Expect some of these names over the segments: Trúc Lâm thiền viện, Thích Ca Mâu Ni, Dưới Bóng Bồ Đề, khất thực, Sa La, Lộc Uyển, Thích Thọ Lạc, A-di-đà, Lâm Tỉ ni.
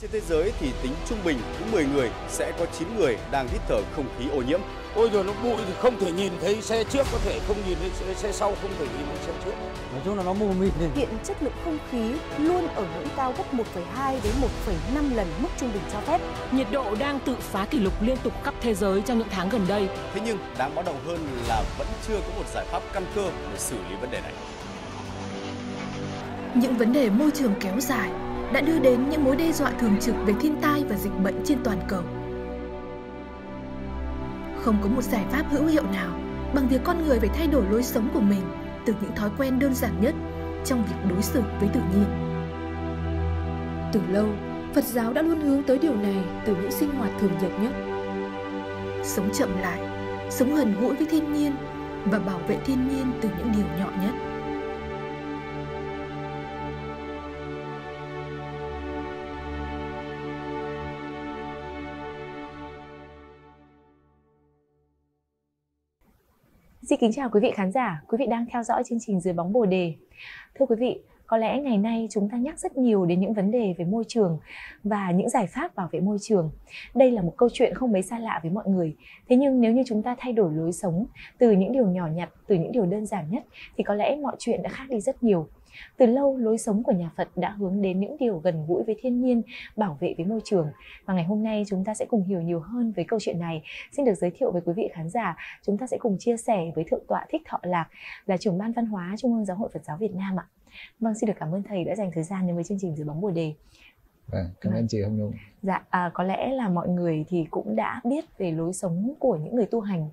Trên thế giới thì tính trung bình cứ 10 người sẽ có 9 người đang hít thở không khí ô nhiễm. Ôi giời, nó bụi thì không thể nhìn thấy xe trước, có thể không nhìn thấy xe sau, không thể nhìn thấy xe trước. Nói chung là nó mù mịt. Hiện chất lượng không khí luôn ở ngưỡng cao gấp 1,2 đến 1,5 lần mức trung bình cho phép. Nhiệt độ đang tự phá kỷ lục liên tục khắp thế giới trong những tháng gần đây. Thế nhưng đáng báo động hơn là vẫn chưa có một giải pháp căn cơ để xử lý vấn đề này. Những vấn đề môi trường kéo dài đã đưa đến những mối đe dọa thường trực về thiên tai và dịch bệnh trên toàn cầu. Không có một giải pháp hữu hiệu nào bằng việc con người phải thay đổi lối sống của mình từ những thói quen đơn giản nhất trong việc đối xử với tự nhiên. Từ lâu, Phật giáo đã luôn hướng tới điều này từ những sinh hoạt thường nhật nhất. Sống chậm lại, sống gần gũi với thiên nhiên và bảo vệ thiên nhiên từ những điều nhỏ nhất. Xin kính chào quý vị khán giả, quý vị đang theo dõi chương trình Dưới Bóng Bồ Đề. Thưa quý vị, có lẽ ngày nay chúng ta nhắc rất nhiều đến những vấn đề về môi trường và những giải pháp bảo vệ môi trường. Đây là một câu chuyện không mấy xa lạ với mọi người. Thế nhưng nếu như chúng ta thay đổi lối sống từ những điều nhỏ nhặt, từ những điều đơn giản nhất thì có lẽ mọi chuyện đã khác đi rất nhiều. Từ lâu, lối sống của nhà Phật đã hướng đến những điều gần gũi với thiên nhiên, bảo vệ với môi trường. Và ngày hôm nay chúng ta sẽ cùng hiểu nhiều hơn về câu chuyện này. Xin được giới thiệu với quý vị khán giả, chúng ta sẽ cùng chia sẻ với Thượng tọa Thích Thọ Lạc, là trưởng ban văn hóa Trung ương Giáo hội Phật giáo Việt Nam ạ. Vâng, xin được cảm ơn thầy đã dành thời gian đến với chương trình Dưới Bóng Bồ Đề. Cảm ơn chị Hồng Nhung. Dạ, có lẽ là mọi người thì cũng đã biết về lối sống của những người tu hành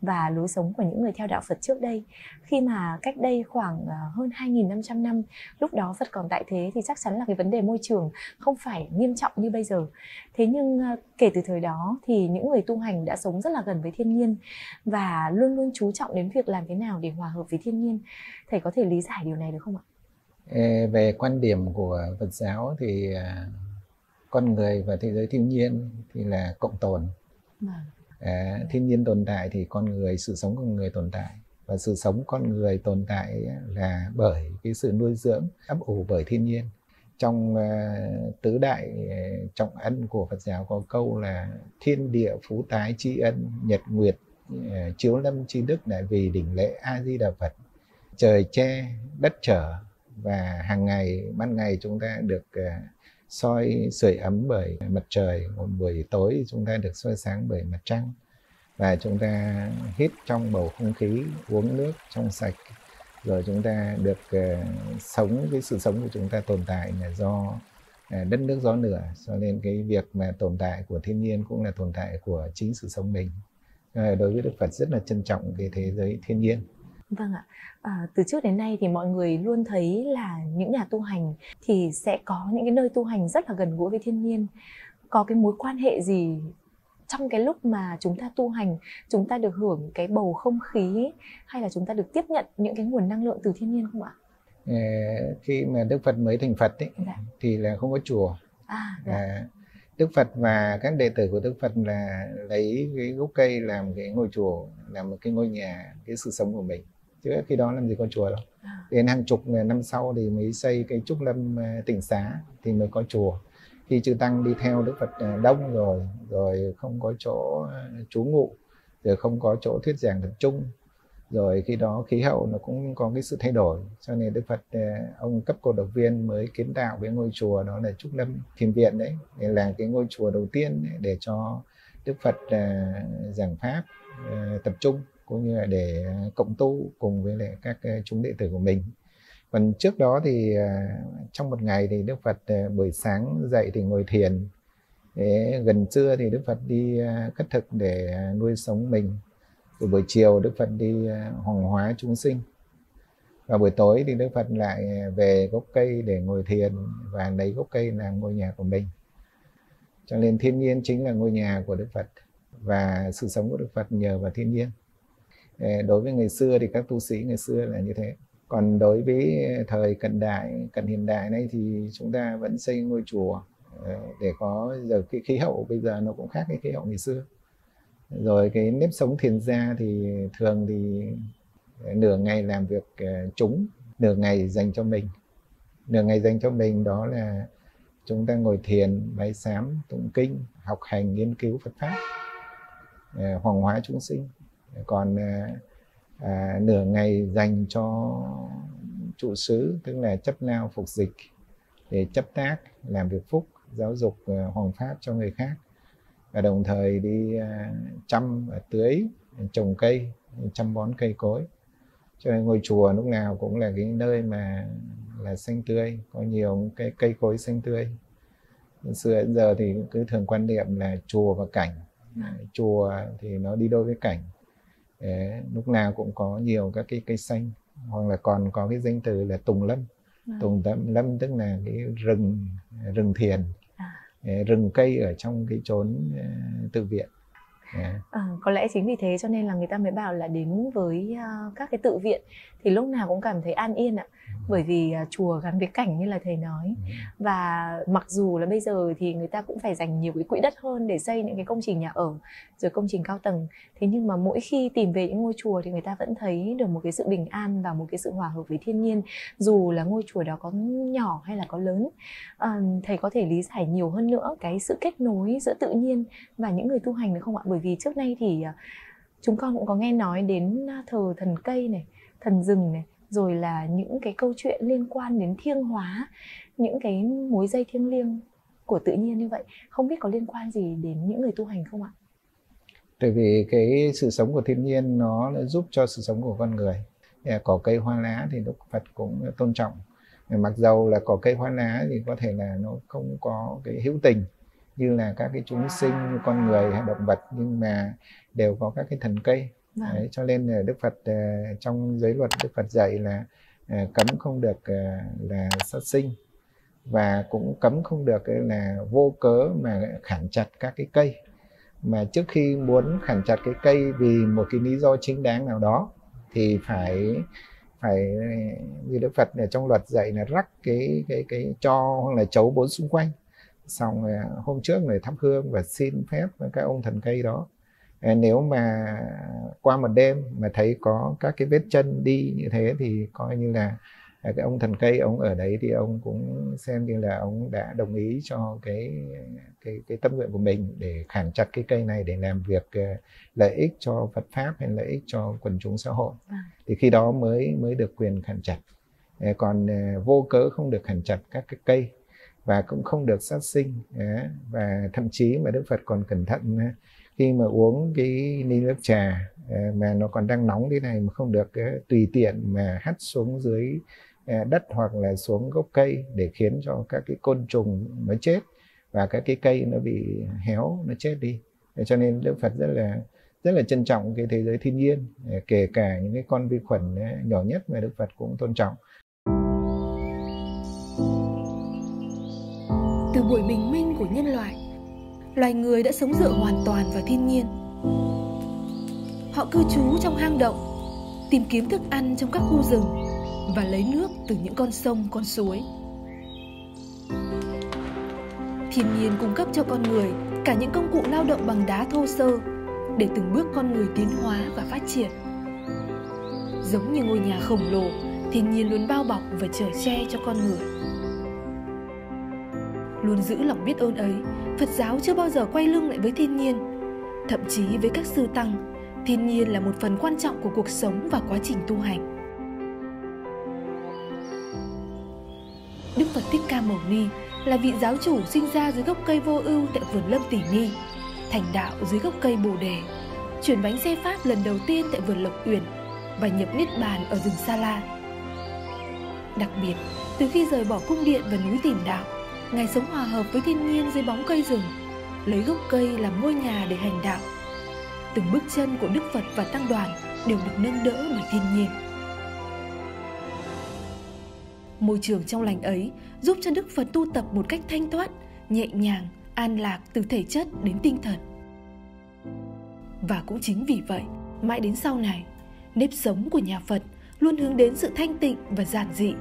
và lối sống của những người theo đạo Phật trước đây. Khi mà cách đây khoảng hơn 2.500 năm, lúc đó Phật còn tại thế thì chắc chắn là cái vấn đề môi trường không phải nghiêm trọng như bây giờ. Thế nhưng kể từ thời đó thì những người tu hành đã sống rất là gần với thiên nhiên và luôn luôn chú trọng đến việc làm thế nào để hòa hợp với thiên nhiên. Thầy có thể lý giải điều này được không ạ? Về quan điểm của Phật giáo thì con người và thế giới thiên nhiên thì là cộng tồn. Thiên nhiên tồn tại thì con người, sự sống con người tồn tại. Và sự sống con người tồn tại là bởi cái sự nuôi dưỡng, ấp ủ bởi thiên nhiên. Trong tứ đại trọng ân của Phật giáo có câu là thiên địa phú tái tri ân, nhật nguyệt chiếu lâm tri đức đại vì đỉnh lễ A-di-đà Phật. Trời che, đất trở. Và hàng ngày, ban ngày chúng ta được soi sưởi ấm bởi mặt trời, một buổi tối chúng ta được soi sáng bởi mặt trăng. Và chúng ta hít trong bầu không khí, uống nước trong sạch. Rồi chúng ta được sống, cái sự sống của chúng ta tồn tại là do đất nước gió lửa. Cho nên cái việc mà tồn tại của thiên nhiên cũng là tồn tại của chính sự sống mình. Đối với Đức Phật rất là trân trọng cái thế giới thiên nhiên. Vâng ạ, từ trước đến nay thì mọi người luôn thấy là những nhà tu hành thì sẽ có những cái nơi tu hành rất là gần gũi với thiên nhiên. Có cái mối quan hệ gì trong cái lúc mà chúng ta tu hành, chúng ta được hưởng cái bầu không khí hay là chúng ta được tiếp nhận những cái nguồn năng lượng từ thiên nhiên không ạ? Khi mà Đức Phật mới thành Phật ấy, dạ, thì là không có chùa. Dạ. Đức Phật và các đệ tử của Đức Phật là lấy cái gốc cây làm cái ngôi chùa, làm một cái ngôi nhà, cái sự sống của mình. Chứ khi đó làm gì có chùa đâu. Đến hàng chục năm sau thì mới xây cái Trúc Lâm Tịnh Xá thì mới có chùa. Khi chư tăng đi theo Đức Phật đông rồi, rồi không có chỗ trú ngụ, rồi không có chỗ thuyết giảng tập trung, rồi khi đó khí hậu nó cũng có cái sự thay đổi. Cho nên Đức Phật, ông cấp cổ động viên mới kiến tạo cái ngôi chùa đó là Trúc Lâm Thiền Viện đấy. Để là cái ngôi chùa đầu tiên để cho Đức Phật giảng pháp tập trung, cũng như là để cộng tu cùng với lại các chúng đệ tử của mình. Còn trước đó thì trong một ngày thì Đức Phật buổi sáng dậy thì ngồi thiền. Gần trưa thì Đức Phật đi khất thực để nuôi sống mình. Từ buổi chiều Đức Phật đi hoằng hóa chúng sinh. Và buổi tối thì Đức Phật lại về gốc cây để ngồi thiền và lấy gốc cây làm ngôi nhà của mình. Cho nên thiên nhiên chính là ngôi nhà của Đức Phật và sự sống của Đức Phật nhờ vào thiên nhiên. Đối với ngày xưa thì các tu sĩ ngày xưa là như thế. Còn đối với thời cận đại, cận hiện đại này thì chúng ta vẫn xây ngôi chùa để có giờ cái khí hậu bây giờ nó cũng khác cái khí hậu ngày xưa. Rồi cái nếp sống thiền gia thì thường thì nửa ngày làm việc chúng, nửa ngày dành cho mình. Nửa ngày dành cho mình đó là chúng ta ngồi thiền, bái sám, tụng kinh, học hành, nghiên cứu Phật pháp, hoằng hóa chúng sinh. Còn nửa ngày dành cho trụ xứ, tức là chấp lao phục dịch để chấp tác, làm việc phúc, giáo dục hoằng pháp cho người khác, và đồng thời đi chăm, tưới, trồng cây, chăm bón cây cối. Cho nên ngôi chùa lúc nào cũng là cái nơi mà là xanh tươi, có nhiều cái cây cối xanh tươi. Xưa đến giờ thì cứ thường quan niệm là chùa và cảnh, chùa thì nó đi đôi với cảnh. Đấy, lúc nào cũng có nhiều các cái cây xanh, hoặc là còn có cái danh từ là tùng lâm. Tùng lâm tức là cái rừng thiền, rừng cây ở trong cái chốn tự viện. Có lẽ chính vì thế cho nên là người ta mới bảo là đến với các cái tự viện thì lúc nào cũng cảm thấy an yên ạ. Bởi vì chùa gắn với cảnh như là thầy nói. Và mặc dù là bây giờ thì người ta cũng phải dành nhiều cái quỹ đất hơn để xây những cái công trình nhà ở, rồi công trình cao tầng. Thế nhưng mà mỗi khi tìm về những ngôi chùa thì người ta vẫn thấy được một cái sự bình an và một cái sự hòa hợp với thiên nhiên, dù là ngôi chùa đó có nhỏ hay là có lớn. Thầy có thể lý giải nhiều hơn nữa cái sự kết nối giữa tự nhiên và những người tu hành được không ạ? Bởi vì trước nay thì chúng con cũng có nghe nói đến thờ thần cây này, thần rừng này, rồi là những cái câu chuyện liên quan đến thiêng hóa, những cái mối dây thiêng liêng của tự nhiên như vậy. Không biết có liên quan gì đến những người tu hành không ạ? Tại vì cái sự sống của thiên nhiên nó giúp cho sự sống của con người. Cỏ cây hoa lá thì Đức Phật cũng tôn trọng. Mặc dầu là cỏ cây hoa lá thì có thể là nó không có cái hữu tình như là các cái chúng sinh, như con người hay động vật, nhưng mà đều có các cái thần cây. Đấy, cho nên Đức Phật trong giới luật Đức Phật dạy là cấm không được là sát sinh, và cũng cấm không được là vô cớ mà khản chặt các cái cây. Mà trước khi muốn khản chặt cái cây vì một cái lý do chính đáng nào đó thì phải như Đức Phật trong luật dạy là rắc cái tro hoặc là chấu bốn xung quanh, xong hôm trước này thắp hương và xin phép các ông thần cây đó. Nếu mà qua một đêm mà thấy có các cái vết chân đi như thế thì coi như là cái ông thần cây, ông ở đấy thì ông cũng xem như là ông đã đồng ý cho cái tâm nguyện của mình để khản chặt cái cây này để làm việc lợi ích cho Phật pháp hay lợi ích cho quần chúng xã hội. Thì khi đó mới được quyền khản chặt. Còn vô cớ không được khản chặt các cái cây, và cũng không được sát sinh. Và thậm chí mà Đức Phật còn cẩn thận, khi mà uống cái ly nước trà mà nó còn đang nóng thế này mà không được tùy tiện mà hắt xuống dưới đất hoặc là xuống gốc cây để khiến cho các cái côn trùng nó chết và các cái cây nó bị héo, nó chết đi. Cho nên Đức Phật rất là trân trọng cái thế giới thiên nhiên, kể cả những cái con vi khuẩn nhỏ nhất mà Đức Phật cũng tôn trọng. Từ buổi bình minh của nhân loại, loài người đã sống dựa hoàn toàn vào thiên nhiên. Họ cư trú trong hang động, tìm kiếm thức ăn trong các khu rừng và lấy nước từ những con sông, con suối. Thiên nhiên cung cấp cho con người cả những công cụ lao động bằng đá thô sơ để từng bước con người tiến hóa và phát triển. Giống như ngôi nhà khổng lồ, thiên nhiên luôn bao bọc và chở che cho con người. Luôn giữ lòng biết ơn ấy, Phật giáo chưa bao giờ quay lưng lại với thiên nhiên. Thậm chí với các sư tăng, thiên nhiên là một phần quan trọng của cuộc sống và quá trình tu hành. Đức Phật Thích Ca Mâu Ni là vị giáo chủ sinh ra dưới gốc cây vô ưu tại vườn Lâm Tỉ Ni, thành đạo dưới gốc cây Bồ Đề, chuyển bánh xe Pháp lần đầu tiên tại vườn Lộc Uyển và nhập Niết Bàn ở rừng Sa La. Đặc biệt, từ khi rời bỏ cung điện và núi tìm đạo, Ngài sống hòa hợp với thiên nhiên dưới bóng cây rừng, lấy gốc cây làm ngôi nhà để hành đạo. Từng bước chân của Đức Phật và Tăng đoàn đều được nâng đỡ bởi thiên nhiên. Môi trường trong lành ấy giúp cho Đức Phật tu tập một cách thanh thoát, nhẹ nhàng, an lạc từ thể chất đến tinh thần. Và cũng chính vì vậy, mãi đến sau này, nếp sống của nhà Phật luôn hướng đến sự thanh tịnh và giản dị,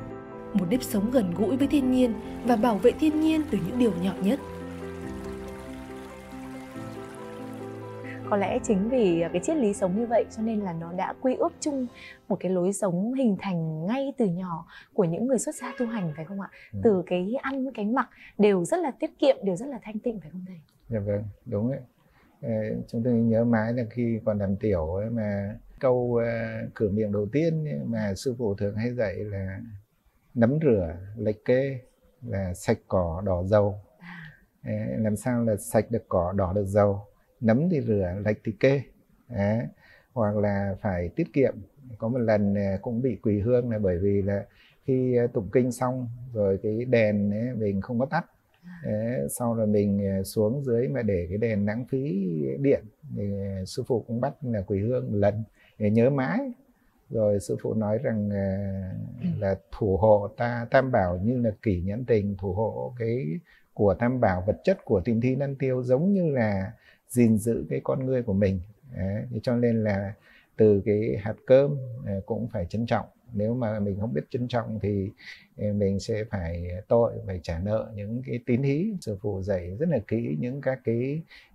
một nếp sống gần gũi với thiên nhiên và bảo vệ thiên nhiên từ những điều nhỏ nhất. Có lẽ chính vì cái triết lý sống như vậy cho nên là nó đã quy ước chung một cái lối sống hình thành ngay từ nhỏ của những người xuất gia tu hành, phải không ạ? Từ cái ăn, cái mặc đều rất là tiết kiệm, đều rất là thanh tịnh, phải không thầy? Dạ vâng, đúng đấy. Chúng tôi nhớ mãi là khi còn làm tiểu ấy mà câu cửa miệng đầu tiên mà sư phụ thường hay dạy là nắm rửa lệch kê là sạch cỏ đỏ dầu. Làm sao là sạch được cỏ, đỏ được dầu, nấm thì rửa, lạch thì kê. Đấy. Hoặc là phải tiết kiệm. Có một lần cũng bị quỳ hương là bởi vì là khi tụng kinh xong rồi cái đèn ấy mình không có tắt. Đấy. Sau rồi mình xuống dưới mà để cái đèn lãng phí điện thì sư phụ cũng bắt là quỳ hương một lần để nhớ mãi. Rồi sư phụ nói rằng là thủ hộ ta tam bảo như là kỷ nhẫn tình, thủ hộ cái của tam bảo vật chất của tình thi năng tiêu giống như là gìn giữ cái con người của mình. Đấy, cho nên là từ cái hạt cơm cũng phải trân trọng. Nếu mà mình không biết trân trọng thì mình sẽ phải tội, phải trả nợ những cái tín hí. Sư phụ dạy rất là kỹ những các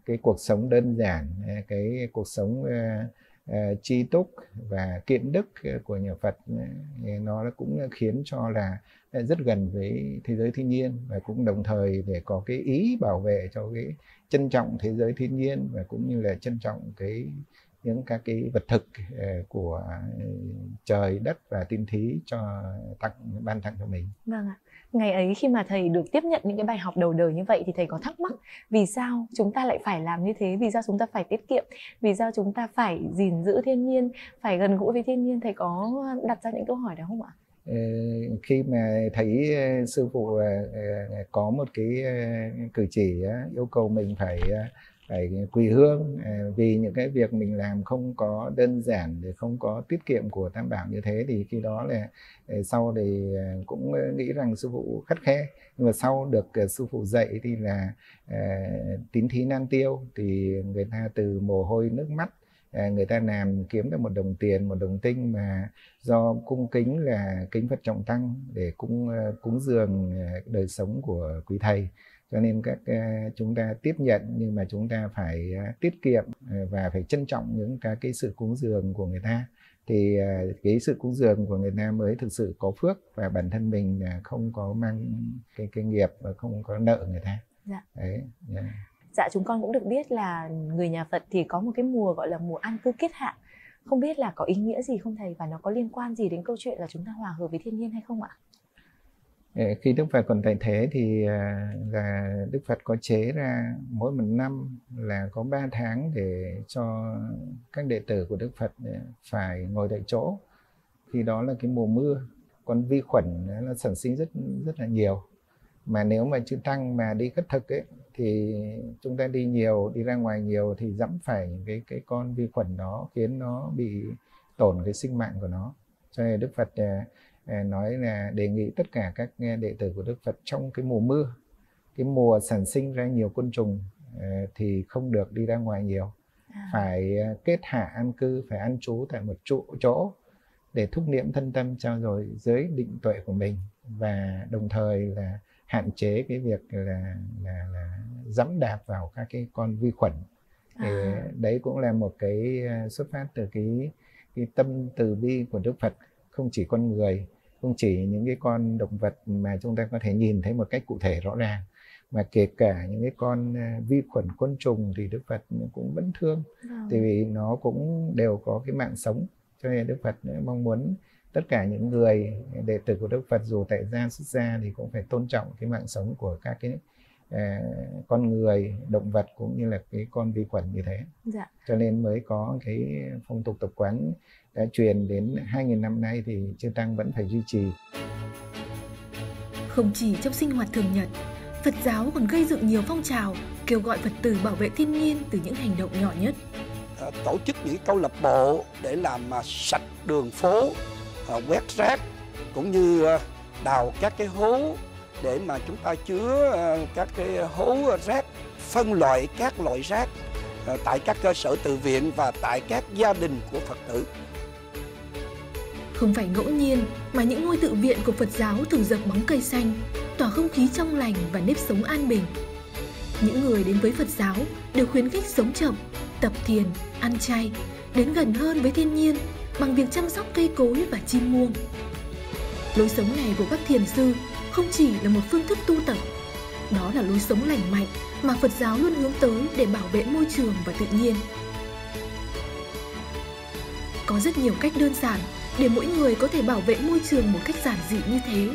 cái cuộc sống đơn giản, cái cuộc sống tri túc và kiện đức của nhà Phật. Nó cũng khiến cho là rất gần với thế giới thiên nhiên và cũng đồng thời để có cái ý bảo vệ cho cái trân trọng thế giới thiên nhiên và cũng như là trân trọng cái những các cái vật thực của trời đất và tinh thí cho ban tặng cho mình. Vâng ạ. Ngày ấy khi mà thầy được tiếp nhận những cái bài học đầu đời như vậy thì thầy có thắc mắc vì sao chúng ta lại phải làm như thế, vì sao chúng ta phải tiết kiệm, vì sao chúng ta phải gìn giữ thiên nhiên, phải gần gũi với thiên nhiên, thầy có đặt ra những câu hỏi đó không ạ? Khi mà thấy sư phụ có một cái cử chỉ yêu cầu mình phải quỳ hương vì những cái việc mình làm không có đơn giản, không có tiết kiệm của tam bảo như thế, thì khi đó là sau thì cũng nghĩ rằng sư phụ khắt khe, nhưng mà sau được sư phụ dạy thì là tín thí nan tiêu, thì người ta từ mồ hôi nước mắt người ta làm kiếm được một đồng tiền, một đồng tinh mà do cung kính là kính Phật trọng tăng để cúng dường đời sống của quý thầy. Cho nên chúng ta tiếp nhận nhưng mà chúng ta phải tiết kiệm và phải trân trọng những cái sự cúng dường của người ta. Thì cái sự cúng dường của người ta mới thực sự có phước và bản thân mình không có mang cái nghiệp và không có nợ người ta. Dạ. Đấy. Yeah. Dạ, chúng con cũng được biết là người nhà Phật thì có một cái mùa gọi là mùa an cư kiết hạ. Không biết là có ý nghĩa gì không thầy và nó có liên quan gì đến câu chuyện là chúng ta hòa hợp với thiên nhiên hay không ạ? Khi Đức Phật còn tại thế thì là Đức Phật có chế ra mỗi một năm là có 3 tháng để cho các đệ tử của Đức Phật phải ngồi tại chỗ. Khi đó là cái mùa mưa, còn vi khuẩn nó sản sinh rất là nhiều. Mà nếu mà chư tăng mà đi khất thực ấy, thì chúng ta đi ra ngoài nhiều thì dẫm phải cái con vi khuẩn đó khiến nó bị tổn cái sinh mạng của nó. Cho nên Đức Phật nói là đề nghị tất cả các đệ tử của Đức Phật trong cái mùa mưa, cái mùa sản sinh ra nhiều côn trùng thì không được đi ra ngoài nhiều, phải kết hạ an cư, phải ăn trú tại một chỗ để thúc niệm thân tâm trao dồi giới định tuệ của mình và đồng thời là hạn chế cái việc là dẫm đạp vào các cái con vi khuẩn. Đấy cũng là một cái xuất phát từ cái tâm từ bi của Đức Phật. Không chỉ con người, không chỉ những cái con động vật mà chúng ta có thể nhìn thấy một cách cụ thể rõ ràng, mà kể cả những cái con vi khuẩn côn trùng thì Đức Phật cũng vẫn thương. Tại vì nó cũng đều có cái mạng sống. Cho nên Đức Phật mong muốn tất cả những người đệ tử của Đức Phật dù tại gia xuất gia thì cũng phải tôn trọng cái mạng sống của các cái con người, động vật cũng như là cái con vi khuẩn như thế. Dạ. Cho nên mới có cái phong tục tập quán đã truyền đến 2000 năm nay thì chư tăng vẫn phải duy trì. Không chỉ trong sinh hoạt thường nhật, Phật giáo còn gây dựng nhiều phong trào kêu gọi Phật tử bảo vệ thiên nhiên từ những hành động nhỏ nhất. Tổ chức những câu lạc bộ để làm sạch đường phố, quét rác cũng như đào các cái hố để mà chúng ta chứa các cái hố rác, phân loại các loại rác tại các cơ sở tự viện và tại các gia đình của Phật tử. Không phải ngẫu nhiên mà những ngôi tự viện của Phật giáo thường rợp bóng cây xanh, tỏa không khí trong lành và nếp sống an bình. Những người đến với Phật giáo đều khuyến khích sống chậm, tập thiền, ăn chay, đến gần hơn với thiên nhiên bằng việc chăm sóc cây cối và chim muông. Lối sống này của các thiền sư không chỉ là một phương thức tu tập, đó là lối sống lành mạnh mà Phật giáo luôn hướng tới để bảo vệ môi trường và tự nhiên. Có rất nhiều cách đơn giản để mỗi người có thể bảo vệ môi trường một cách giản dị như thế.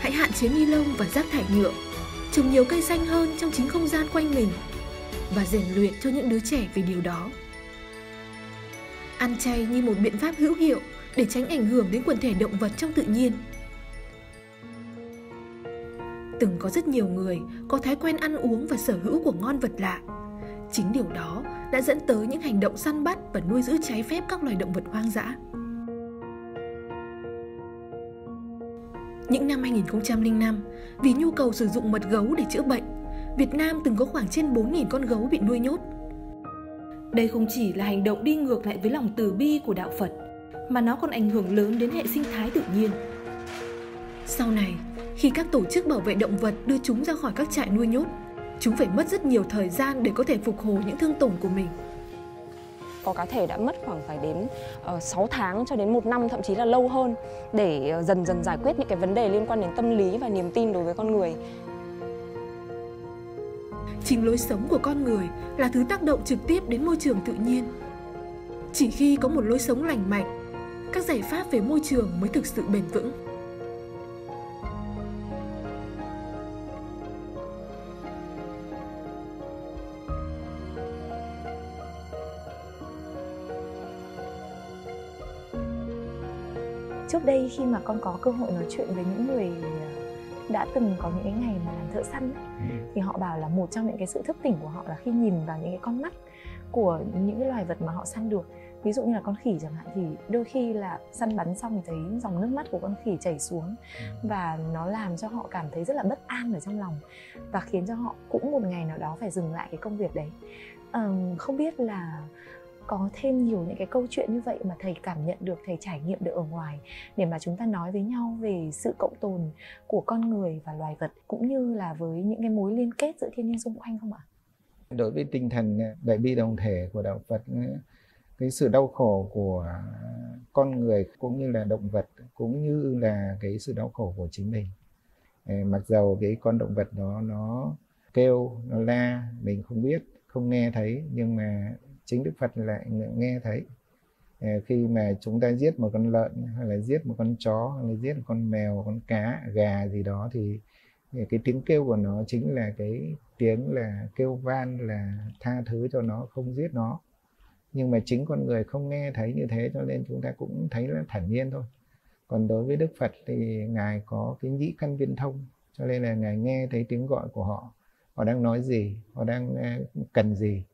Hãy hạn chế ni lông và rác thải nhựa, trồng nhiều cây xanh hơn trong chính không gian quanh mình và rèn luyện cho những đứa trẻ về điều đó. Ăn chay như một biện pháp hữu hiệu để tránh ảnh hưởng đến quần thể động vật trong tự nhiên. Từng có rất nhiều người có thói quen ăn uống và sở hữu của ngon vật lạ. Chính điều đó đã dẫn tới những hành động săn bắt và nuôi giữ trái phép các loài động vật hoang dã. Những năm 2005, vì nhu cầu sử dụng mật gấu để chữa bệnh, Việt Nam từng có khoảng trên 4.000 con gấu bị nuôi nhốt. Đây không chỉ là hành động đi ngược lại với lòng từ bi của đạo Phật, mà nó còn ảnh hưởng lớn đến hệ sinh thái tự nhiên. Sau này, khi các tổ chức bảo vệ động vật đưa chúng ra khỏi các trại nuôi nhốt, chúng phải mất rất nhiều thời gian để có thể phục hồi những thương tổn của mình. Có cá thể đã mất khoảng phải đến 6 tháng cho đến 1 năm, thậm chí là lâu hơn, để dần dần giải quyết những cái vấn đề liên quan đến tâm lý và niềm tin đối với con người. Chính lối sống của con người là thứ tác động trực tiếp đến môi trường tự nhiên. Chỉ khi có một lối sống lành mạnh, các giải pháp về môi trường mới thực sự bền vững. Trước đây khi mà con có cơ hội nói chuyện với những người đã từng có những cái ngày mà làm thợ săn ấy, thì họ bảo là một trong những cái sự thức tỉnh của họ là khi nhìn vào những cái con mắt của những cái loài vật mà họ săn được. Ví dụ như là con khỉ chẳng hạn, thì đôi khi là săn bắn xong mình thấy dòng nước mắt của con khỉ chảy xuống và nó làm cho họ cảm thấy rất là bất an ở trong lòng và khiến cho họ cũng một ngày nào đó phải dừng lại cái công việc đấy. Không biết là có thêm nhiều những cái câu chuyện như vậy mà thầy cảm nhận được, thầy trải nghiệm được ở ngoài để mà chúng ta nói với nhau về sự cộng tồn của con người và loài vật, cũng như là với những cái mối liên kết giữa thiên nhiên xung quanh không ạ? Đối với tinh thần đại bi đồng thể của đạo Phật, cái sự đau khổ của con người cũng như là động vật, cũng như là cái sự đau khổ của chính mình. Mặc dầu cái con động vật đó nó kêu, nó la, mình không biết, không nghe thấy, nhưng mà chính Đức Phật lại nghe thấy. Khi mà chúng ta giết một con lợn, hay là giết một con chó, hay là giết một con mèo, con cá, gà gì đó, thì cái tiếng kêu của nó chính là cái tiếng là kêu van, là tha thứ cho nó, không giết nó. Nhưng mà chính con người không nghe thấy như thế, cho nên chúng ta cũng thấy là thản nhiên thôi. Còn đối với Đức Phật thì Ngài có cái nhĩ căn viên thông, cho nên là Ngài nghe thấy tiếng gọi của họ. Họ đang nói gì, họ đang cần gì.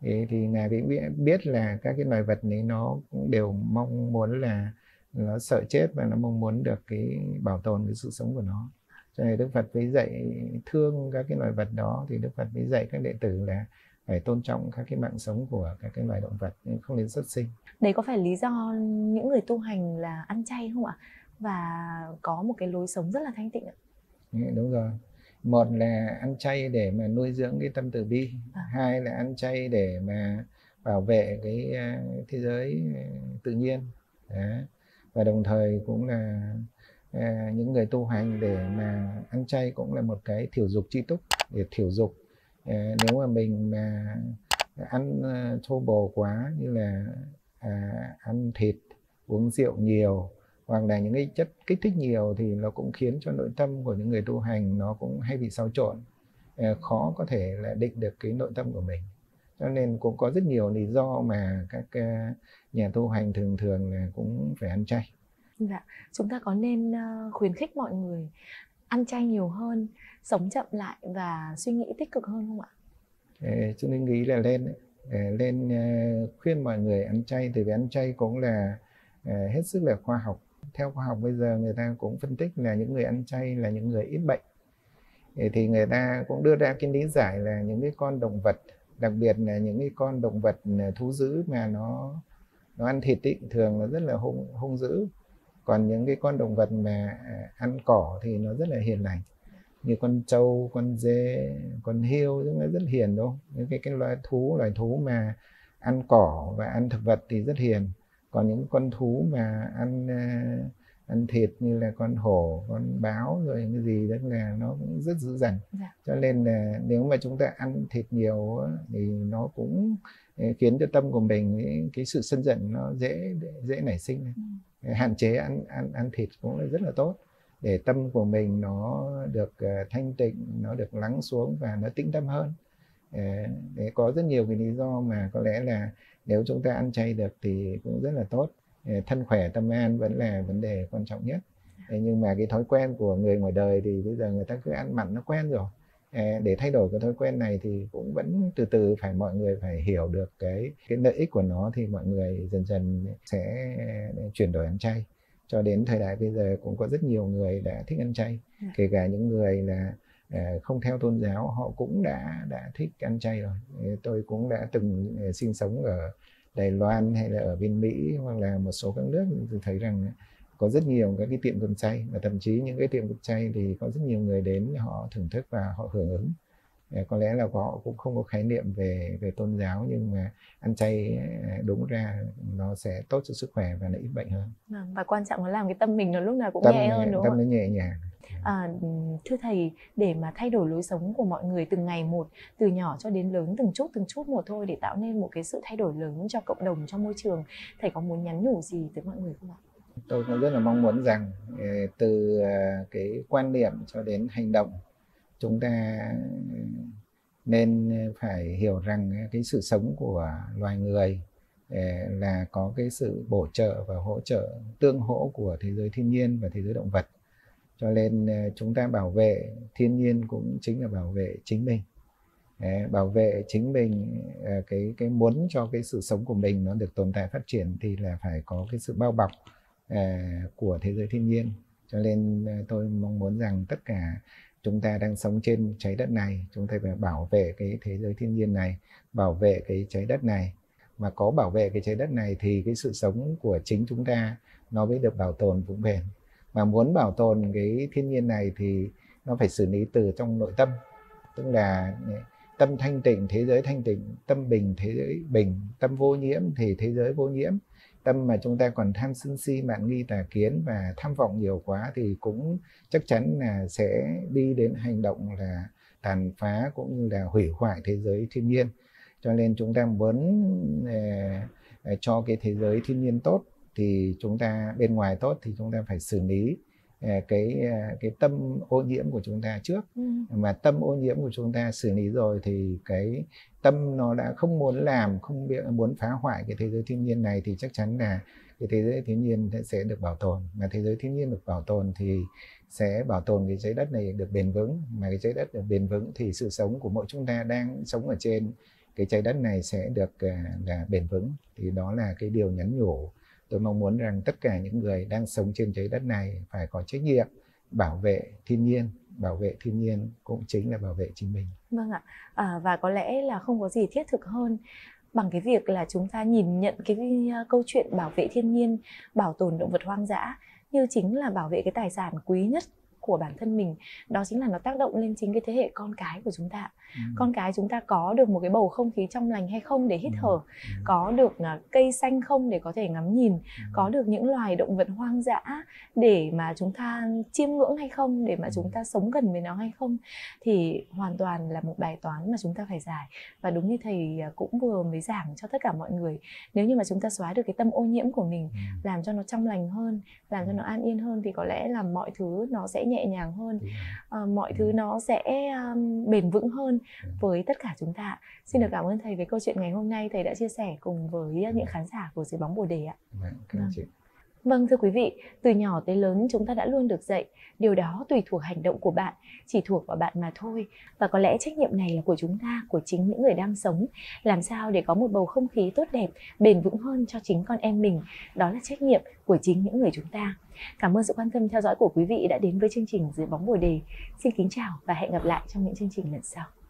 Thì Ngài biết là các cái loài vật này nó cũng đều mong muốn là nó sợ chết và nó mong muốn được cái bảo tồn cái sự sống của nó. Cho nên Đức Phật mới dạy thương các cái loài vật đó, thì Đức Phật mới dạy các đệ tử là phải tôn trọng các cái mạng sống của các cái loài động vật, không nên xuất sinh. Đấy có phải lý do những người tu hành là ăn chay không ạ? Và có một cái lối sống rất là thanh tịnh ạ? Đúng rồi. Một là ăn chay để mà nuôi dưỡng cái tâm từ bi, hai là ăn chay để mà bảo vệ cái thế giới tự nhiên. Đó. Và đồng thời cũng là những người tu hành để mà ăn chay cũng là một cái thiểu dục tri túc, để thiểu dục. Nếu mà mình mà ăn thô bồ quá, như là ăn thịt, uống rượu nhiều, hoặc là những cái chất kích thích nhiều, thì nó cũng khiến cho nội tâm của những người tu hành nó cũng hay bị xáo trộn, khó có thể là định được cái nội tâm của mình. Cho nên cũng có rất nhiều lý do mà các nhà tu hành thường thường là cũng phải ăn chay. Dạ, chúng ta có nên khuyến khích mọi người ăn chay nhiều hơn, sống chậm lại và suy nghĩ tích cực hơn không ạ? Chúng tôi nghĩ là lên khuyên mọi người ăn chay, tại vì ăn chay cũng là hết sức là khoa học. Theo khoa học bây giờ người ta cũng phân tích là những người ăn chay là những người ít bệnh. Thì người ta cũng đưa ra cái lý giải là những cái con động vật, đặc biệt là những cái con động vật thú dữ mà nó ăn thịt ý, thường nó rất là hung dữ. Còn những cái con động vật mà ăn cỏ thì nó rất là hiền lành. như con trâu, con dê, con hươu rất hiền đúng không? Những cái loài thú mà ăn cỏ và ăn thực vật thì rất hiền. Còn những con thú mà ăn thịt như là con hổ, con báo rồi cái gì đó là nó cũng rất dữ dằn. Cho nên là nếu mà chúng ta ăn thịt nhiều thì nó cũng khiến cho tâm của mình cái sự sân giận nó dễ nảy sinh. Hạn chế ăn thịt cũng là rất là tốt, để tâm của mình nó được thanh tịnh, nó được lắng xuống và nó tĩnh tâm hơn. Để có rất nhiều cái lý do mà có lẽ là nếu chúng ta ăn chay được thì cũng rất là tốt. Thân khỏe tâm an vẫn là vấn đề quan trọng nhất. Nhưng mà cái thói quen của người ngoài đời thì bây giờ người ta cứ ăn mặn nó quen rồi. Để thay đổi cái thói quen này thì cũng vẫn từ từ phải, mọi người phải hiểu được cái lợi ích của nó, thì mọi người dần dần sẽ chuyển đổi ăn chay. Cho đến thời đại bây giờ cũng có rất nhiều người đã thích ăn chay, kể cả những người là không theo tôn giáo họ cũng đã thích ăn chay rồi. Tôi cũng đã từng sinh sống ở Đài Loan hay là ở bên Mỹ hoặc là một số các nước, tôi thấy rằng có rất nhiều các cái tiệm cơm chay, và thậm chí những cái tiệm cơm chay thì có rất nhiều người đến họ thưởng thức và họ hưởng ứng. Có lẽ là họ cũng không có khái niệm về tôn giáo, nhưng mà ăn chay đúng ra nó sẽ tốt cho sức khỏe và nó ít bệnh hơn. Và quan trọng là làm cái tâm mình nó lúc nào cũng nhẹ hơn, đúng không? Tâm nó nhẹ nhàng. Thưa thầy, để mà thay đổi lối sống của mọi người từng ngày một, từ nhỏ cho đến lớn, từng chút một thôi, để tạo nên một cái sự thay đổi lớn cho cộng đồng, cho môi trường, thầy có muốn nhắn nhủ gì tới mọi người không ạ? Tôi cũng rất là mong muốn rằng từ cái quan niệm cho đến hành động, chúng ta nên phải hiểu rằng cái sự sống của loài người là có cái sự bổ trợ và hỗ trợ tương hỗ của thế giới thiên nhiên và thế giới động vật. Cho nên chúng ta bảo vệ thiên nhiên cũng chính là bảo vệ chính mình. Bảo vệ chính mình, cái muốn cho cái sự sống của mình nó được tồn tại phát triển thì là phải có cái sự bao bọc của thế giới thiên nhiên. Cho nên tôi mong muốn rằng tất cả chúng ta đang sống trên trái đất này, chúng ta phải bảo vệ cái thế giới thiên nhiên này, bảo vệ cái trái đất này. Mà có bảo vệ cái trái đất này thì cái sự sống của chính chúng ta nó mới được bảo tồn vững bền. Mà muốn bảo tồn cái thiên nhiên này thì nó phải xử lý từ trong nội tâm. Tức là tâm thanh tịnh, thế giới thanh tịnh, tâm bình, thế giới bình, tâm vô nhiễm thì thế giới vô nhiễm. Tâm mà chúng ta còn tham sân si, mạn nghi, tà kiến và tham vọng nhiều quá thì cũng chắc chắn là sẽ đi đến hành động là tàn phá cũng như là hủy hoại thế giới thiên nhiên. Cho nên chúng ta muốn cho cái thế giới thiên nhiên tốt thì chúng ta, bên ngoài tốt thì chúng ta phải xử lý cái tâm ô nhiễm của chúng ta trước. Mà tâm ô nhiễm của chúng ta xử lý rồi thì cái tâm nó đã không muốn làm, không muốn phá hoại cái thế giới thiên nhiên này thì chắc chắn là cái thế giới thiên nhiên sẽ được bảo tồn. Mà thế giới thiên nhiên được bảo tồn thì sẽ bảo tồn cái trái đất này được bền vững. Mà cái trái đất được bền vững thì sự sống của mỗi chúng ta đang sống ở trên cái trái đất này sẽ được là bền vững. Thì đó là cái điều nhắn nhủ. Tôi mong muốn rằng tất cả những người đang sống trên trái đất này phải có trách nhiệm bảo vệ thiên nhiên. Bảo vệ thiên nhiên cũng chính là bảo vệ chính mình. Vâng ạ, và có lẽ là không có gì thiết thực hơn bằng cái việc là chúng ta nhìn nhận cái câu chuyện bảo vệ thiên nhiên, bảo tồn động vật hoang dã như chính là bảo vệ cái tài sản quý nhất của bản thân mình. Đó chính là nó tác động lên chính cái thế hệ con cái của chúng ta. Con cái chúng ta có được một cái bầu không khí trong lành hay không để hít thở, có được cây xanh không để có thể ngắm nhìn, có được những loài động vật hoang dã để mà chúng ta chiêm ngưỡng hay không, để mà chúng ta sống gần với nó hay không, thì hoàn toàn là một bài toán mà chúng ta phải giải. Và đúng như thầy cũng vừa mới giảng cho tất cả mọi người, nếu như mà chúng ta xóa được cái tâm ô nhiễm của mình, làm cho nó trong lành hơn, làm cho nó an yên hơn, thì có lẽ là mọi thứ nó sẽ nhẹ nhàng hơn, mọi thứ nó sẽ bền vững hơn với tất cả chúng ta. Xin được cảm ơn thầy về câu chuyện ngày hôm nay thầy đã chia sẻ cùng với những khán giả của Dưới Bóng Bồ Đề ạ. Vâng, thưa quý vị, từ nhỏ tới lớn chúng ta đã luôn được dạy, điều đó tùy thuộc hành động của bạn, chỉ thuộc vào bạn mà thôi. Và có lẽ trách nhiệm này là của chúng ta, của chính những người đang sống. Làm sao để có một bầu không khí tốt đẹp, bền vững hơn cho chính con em mình. Đó là trách nhiệm của chính những người chúng ta. Cảm ơn sự quan tâm theo dõi của quý vị đã đến với chương trình Dưới Bóng Bồ Đề. Xin kính chào và hẹn gặp lại trong những chương trình lần sau.